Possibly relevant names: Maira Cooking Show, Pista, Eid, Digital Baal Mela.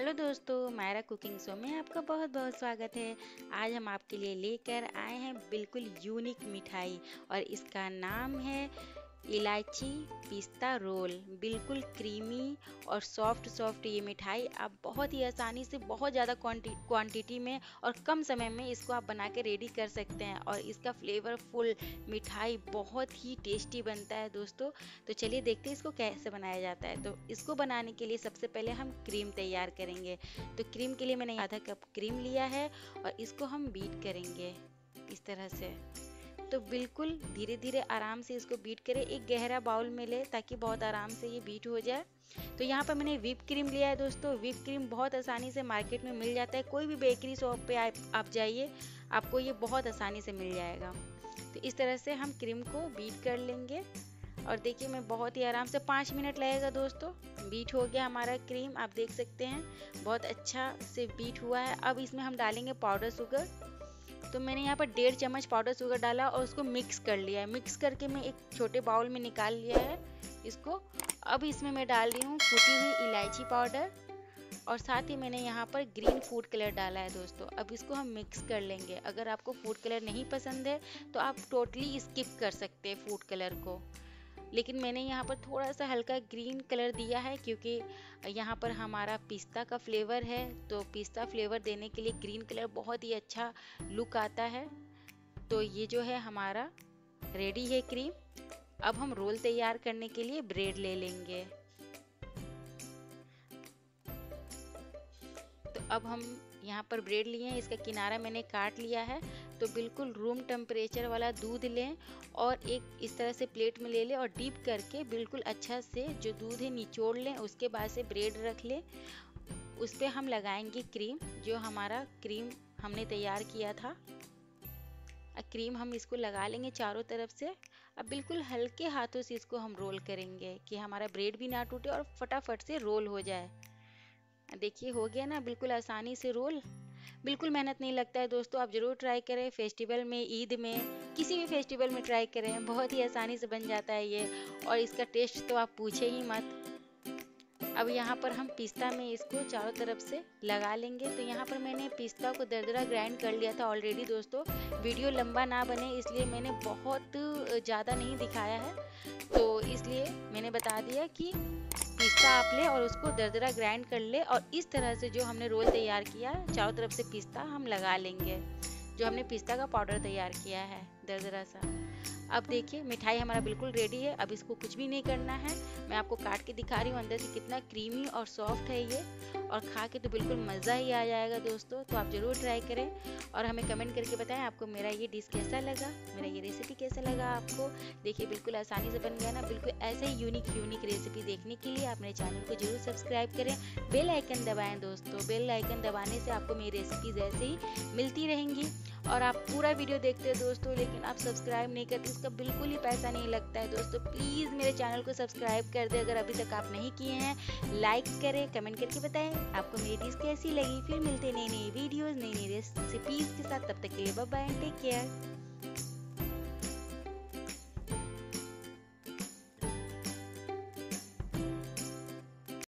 Hello दोस्तों, Myra cooking show में आपका बहुत बहुत स्वागत है। आज हम आपके लिए लेकर आए हैं बिल्कुल यूनिक मिठाई और इसका नाम है इलायची पिस्ता रोल। बिल्कुल क्रीमी और सॉफ्ट ये मिठाई आप बहुत ही आसानी से बहुत ज़्यादा क्वांटिटी में और कम समय में इसको आप बना के रेडी कर सकते हैं और इसका फ्लेवरफुल मिठाई बहुत ही टेस्टी बनता है दोस्तों। तो चलिए देखते हैं इसको कैसे बनाया जाता है। तो इसको बनाने के लिए सबसे पहले हम क्रीम तैयार करेंगे। तो क्रीम के लिए मैंने आधा कप क्रीम लिया है और इसको हम बीट करेंगे इस तरह से। तो बिल्कुल धीरे धीरे आराम से इसको बीट करें, एक गहरा बाउल में ले ताकि बहुत आराम से ये बीट हो जाए। तो यहाँ पर मैंने व्हिप क्रीम लिया है दोस्तों। व्हिप क्रीम बहुत आसानी से मार्केट में मिल जाता है, कोई भी बेकरी शॉप पे आप जाइए आपको ये बहुत आसानी से मिल जाएगा। तो इस तरह से हम क्रीम को बीट कर लेंगे और देखिए मैं बहुत ही आराम से 5 मिनट लगेगा दोस्तों। बीट हो गया हमारा क्रीम, आप देख सकते हैं बहुत अच्छा से बीट हुआ है। अब इसमें हम डालेंगे पाउडर शुगर। तो मैंने यहाँ पर 1.5 चम्मच पाउडर शुगर डाला और उसको मिक्स कर लिया है। मिक्स करके मैं एक छोटे बाउल में निकाल लिया है इसको। अब इसमें मैं डाल रही हूँ कुटी हुई इलायची पाउडर और साथ ही मैंने यहाँ पर ग्रीन फूड कलर डाला है दोस्तों। अब इसको हम मिक्स कर लेंगे। अगर आपको फूड कलर नहीं पसंद है तो आप टोटली स्किप कर सकते हैं फूड कलर को, लेकिन मैंने यहाँ पर थोड़ा सा हल्का ग्रीन कलर दिया है क्योंकि यहाँ पर हमारा पिस्ता का फ्लेवर है। तो पिस्ता फ्लेवर देने के लिए ग्रीन कलर बहुत ही अच्छा लुक आता है। तो ये जो है हमारा रेडी है क्रीम। अब हम रोल तैयार करने के लिए ब्रेड ले लेंगे। तो अब हम यहाँ पर ब्रेड लिए हैं, इसका किनारा मैंने काट लिया है। तो बिल्कुल रूम टेम्परेचर वाला दूध लें और एक इस तरह से प्लेट में ले लें और डीप करके बिल्कुल अच्छा से जो दूध है निचोड़ लें। उसके बाद से ब्रेड रख लें, उस पर हम लगाएंगे क्रीम। जो हमारा क्रीम हमने तैयार किया था, क्रीम हम इसको लगा लेंगे चारों तरफ से। अब बिल्कुल हल्के हाथों से इसको हम रोल करेंगे कि हमारा ब्रेड भी ना टूटे और फटाफट से रोल हो जाए। देखिए हो गया ना बिल्कुल आसानी से रोल, बिल्कुल मेहनत नहीं लगता है दोस्तों। आप ज़रूर ट्राई करें, फेस्टिवल में, ईद में, किसी भी फेस्टिवल में ट्राई करें, बहुत ही आसानी से बन जाता है ये। और इसका टेस्ट तो आप पूछे ही मत। अब यहाँ पर हम पिस्ता में इसको चारों तरफ से लगा लेंगे। तो यहाँ पर मैंने पिस्ता को दरदरा ग्राइंड कर लिया था ऑलरेडी दोस्तों। वीडियो लंबा ना बने इसलिए मैंने बहुत ज़्यादा नहीं दिखाया है, तो इसलिए मैंने बता दिया कि पिस्ता आप ले और उसको दरदरा ग्राइंड कर ले। और इस तरह से जो हमने रोल तैयार किया चारों तरफ से पिस्ता हम लगा लेंगे, जो हमने पिस्ता का पाउडर तैयार किया है दरदरा सा। अब देखिए मिठाई हमारा बिल्कुल रेडी है। अब इसको कुछ भी नहीं करना है, मैं आपको काट के दिखा रही हूँ अंदर से कितना क्रीमी और सॉफ्ट है ये। और खा के तो बिल्कुल मज़ा ही आ जाएगा दोस्तों। तो आप ज़रूर ट्राई करें और हमें कमेंट करके बताएं आपको मेरा ये डिश कैसा लगा, मेरा ये रेसिपी कैसा लगा आपको। देखिए बिल्कुल आसानी से बन गया ना। बिल्कुल ऐसे ही यूनिक रेसिपी देखने के लिए आप मेरे चैनल को जरूर सब्सक्राइब करें, बेल आइकन दबाएँ दोस्तों। बेल आइकन दबाने से आपको मेरी रेसिपीज ऐसे ही मिलती रहेंगी। और आप पूरा वीडियो देखते हैं दोस्तों, लेकिन आप सब्सक्राइब नहीं करते, इसका बिल्कुल ही पैसा नहीं लगता है दोस्तों। प्लीज़ मेरे चैनल को सब्सक्राइब कर दें अगर अभी तक आप नहीं किए हैं। लाइक करें, कमेंट करके बताएं आपको मेरी डिश कैसी लगी। फिर मिलते नई नई वीडियोस, नई नई रेसिपीज़ के साथ। तब तक के लिए बाय बाय, टेक केयर।